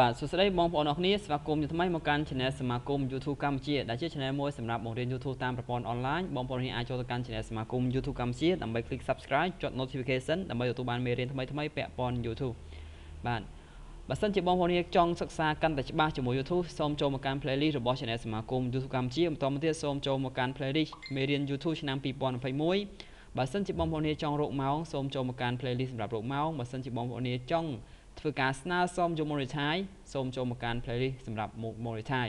บาทสุดสัปดาห์มองผลออกนี้สมาคมยุทธไม้มองการชนะสมาคมยูทูบกัมชีได้ชื่อชนะมวยสำหรับบทเรียนยูทูบตามประปอนออนไลน์มองผลให้อาโจทย์การชนะสมาคมยูทูบกัมชีดับเบิลคลิก subscribe จด notification ดับเบิลยูทูบบานเมเรียนทำไมแปะปอนยูทูบบานบัตรสัญจรมองผลให้จองศึกษากันแต่บ้าจมูกยูทูบส้มโจมองการ playlist ระบบชนะสมาคมยูทูบกัมชีตอนมาเที่ยวส้มโจมองการ playlist เมเรียนยูทูบชนะปีปอนไฟมวยบัตรสัญจรมองผลให้จองโรคเมาส์ส้มโจมองการ playlist สำหรับโรคเมาส์บัตรสัญจรมองผลให้จองฝึกการสนาส้มโจมริไทยส้มโจมการเพลย์สำหรับโมริไทย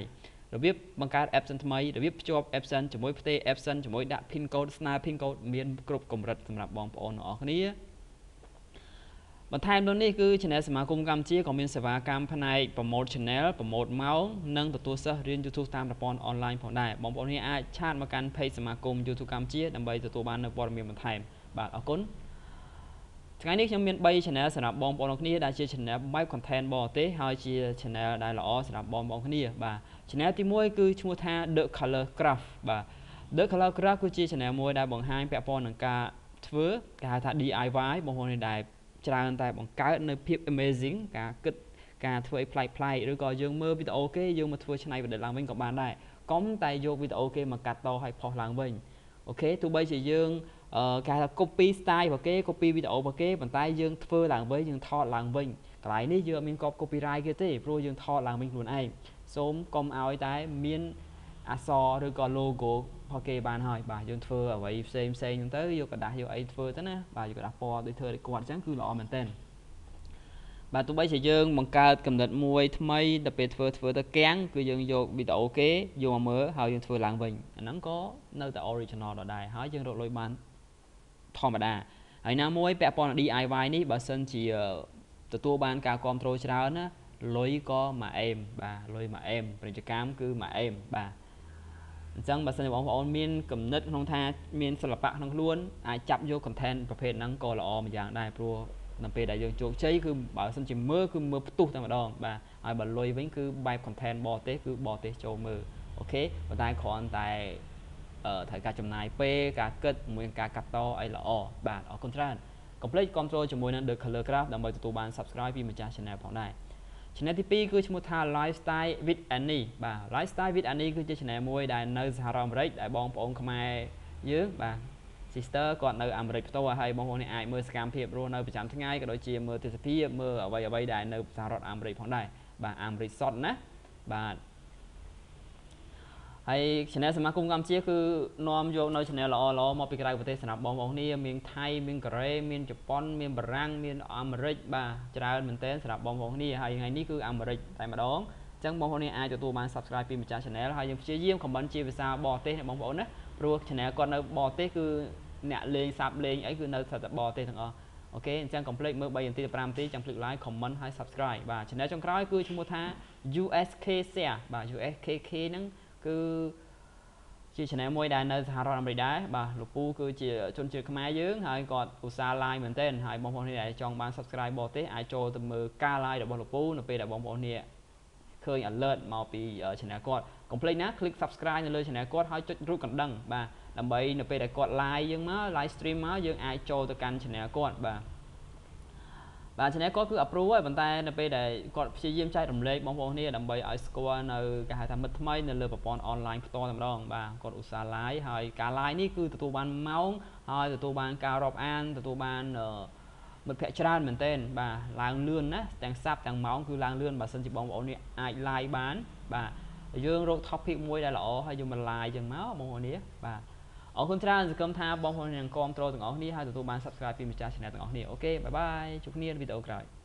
ระเบียบบังการแอปซันทำไมระเบียบจอบแอปซันจมวยพเตแอปซันจมวยดะพินโกสนาพินโกเมียนกรุ๊ปกลุ่มรัฐสำหรับบองปอนออกนี้บันทายตรงนี้คือชแนลสมาคมกรรมเชี่ยของมินสภากรรมภายในโปรโมทชแนลโปรโมทเมาส์นั่งตัวเสเรียนยูทูบตามระปอนออนไลน์พอได้บองปอนนี้อาชาติมาการเพย์สมาคมยูทูบกรรมเชี่ยนำไปตัวบ้านในบอลเมียนบันทายบาทออกนสกายนี้ยังมีใบชแนลสำหรับบอมบอลคนนี้ได้เชื่อชแนลใบคอนเทนต์บอลเตะหายเชื่อชแนลได้หล่อสำหรับบอมบอลคนนี้บ่าชแนลที่มวยคือชัวท่า The Color Graph บ่า The Color Graph คือเชื่อชแนลมวยได้บังหายแปะปอนหนังกาเฟือการทำ DIY บางคนได้จรากันแต่บังการในเพียบ Amazing การกึศการทวีพลายพลายหรือก็ยังเมื่อวิดีโอเกย์ยังมาทวีชแนลไปเดินหลังวิ่งกับบ้านได้ก้มแต่โยกวิดีโอเกย์มากัดต่อให้พอหลังวิ่งโอเคทุกใบเชื่อยังการก๊อปปี้สไตล์แบบเก๋ก๊อปปี้วิดีโอแบบเก๋บางท้ายยังเฟื่อหลังเว้ยยังทอดหลังเว้ยกลายนี่ยังมีก๊อปปี้ไรก็ได้เพราะยังทอดหลังเป็นคนไอ้ส้มกลมเอาไอ้ท้ายมีอักษรหรือก็โลโก้พอเก๋บานหอยบ่ายังเฟื่อเอาไว้เซมเซมยังเต๋อยังกระดาษยังไอ้เฟื่อเต๋อนะบ่ายังกระดาษปอโดยเธอได้กวาดจังคือหล่อเหมือนเต้นบ่าตัวใบเฉยยังบางการกำหนดมวยทำไมแต่เป็นเฟื่อตะแก้งคือยังโยกวิดีโอเก๋โยมาเมื่อหายังเฟื่อหลังเว้ยนั่นก็นั่นแต่ออริจินอลเราได้หายังโดดลอยบานธรรมดาไอ้น้ามวยแปะปอน DIY นี่บาสันจีตัวบานการคอนโทรลชรานะลอยก็มาเอ็มบ่าลอยมาเอ็มเป็นกิจกรรมคือมาเอ็มบ่าจังบาสันบอกว่าออนมีนกำเนิดของทางมีนศิลปะของล้วนจับโยกคอนเทนต์ประเภทนั้นก็ละออมอย่างได้เพราะนำไปได้ยังโจกใช้คือบาสันจีเมื่อคือเมื่อประตูธรรมดาบ่าไอ้บาลอยวิ่งคือใบคอนเทนต์บอเต้คือบอเต้โจมเมื่อโอเคบาตายคอนตายถ่ายการจำนายเป้การเกิดเหมือนการกัดต่อไอหล่อบาทออกคอนเทนต์คอมเพล็กซ์คอนโทรลจมูกนั้นเดือดคัลเลอร์กราฟดังใบตัวบาน subscribe พิมพ์จากช่องของได้ช่องที่ปีคือช่องทาง lifestyle with Annie บ่า lifestyle with Annie คือช่องมวยได้ในสหรัฐอเมริกาได้บองปองขมายเยอะบ่า sister ก่อนในอเมริกาตัวให้บองปองในไอเมื่อสกามเพียบรู้ในประจำทั้งง่ายก็โดยเจียมเมื่อเทสตี้เมื่อเอาไว้ได้ในสหรัฐอเมริกาของได้บ่าอเมริกาสดนะบ่าไอ้ชแนลสมาคมกรรมเชี่ยคือนอมโยนในชแนลละอล้อมาปีกลายประเทศสนับบอลบอลนี่มีไทยมีเกาหลีมีญี่ปุ่นมีบรังมีอเมริกาจราเหมือนเต้นสนับบอลบอลนี่ไอ้ยังไงนี่คืออเมริกาแต่มาดองจังบอลนี่ไอ้ตัวมัน subscribe พิมพ์จากชแนลไอ้ยังเชี่ยเยี่ยมคอมเมนต์เชี่ยภาษาบอลเต้บอลบอลนะเพราะชแนลก่อนในบอลเต้คือเนี่ยเลงซับเลงไอ้คือในสนับบอลเต้ทั้งอ๋อโอเคจังคอมเพล็กซ์เมื่อใบยังติดตามที่จังคลิกไลค์คอมเมนต์ให้ subscribe บ่าชแนลจังคล้ายคือชมพูท่า USKC บ่า USKK นั่นคือชื่อชแนลมวยได้ในสหรัฐอเมริกาบ่าลูกปูคือเจียชนเจียขมายเยอะหายกอดอุตสาไลเหมือนเต้นหายบอมบอลนี่ได้จองบาน subscribe บอเต้ไอโจตมือกาไลเดี๋ยวบอลลูกปูหนูไปเดี๋ยวบอมบอลนี่เคยอันเลิศมาปีชแนลกอดคอมเพล็กซ์นะคลิก subscribe เลยชแนลกอดให้จดรูปกันดังบ่าดับเบิลหนูไปเดี๋ยวกอดไลเยอะมากไลสตรีมมากเยอะไอโจตกันชแนลกอดบ่าชแนลกอดคืออัปรูไว้บนใต้หนูไปเดี๋ยวกอดเชี่ยเยี่ยมใจดมเล็กบอมบอลนี่ดับเบิลไอสกอร์ในการทำมัดไม่ในเรือปอนออนไลน์ตัวต่างๆบ่าก่อนอุตสาห์ไลน์หายการไลน์นี่คือตัวบ้านเมาส์หายตัวบ้านการรอบอันตัวบ้านมันแพร่ชราเหมือนเต้นบ่าล้างเลื่อนนะแตงซับแตงเมาส์คือล้างเลื่อนบ่าสันจิบองบอลนี่ไอไลน์บ้านบ่ายังรถท็อปพิกมวยได้หรอให้ยังมันไลน์ยังเมาส์บอลนี้บ่าเอาคุณชราจะกำท่าบอมบอลยังกองตัวต่างๆนี่หายตัวบ้าน subscribe พิมพ์จากช่องต่างๆนี่โอเคบายบายจุกเนียนวิดีโอกลาย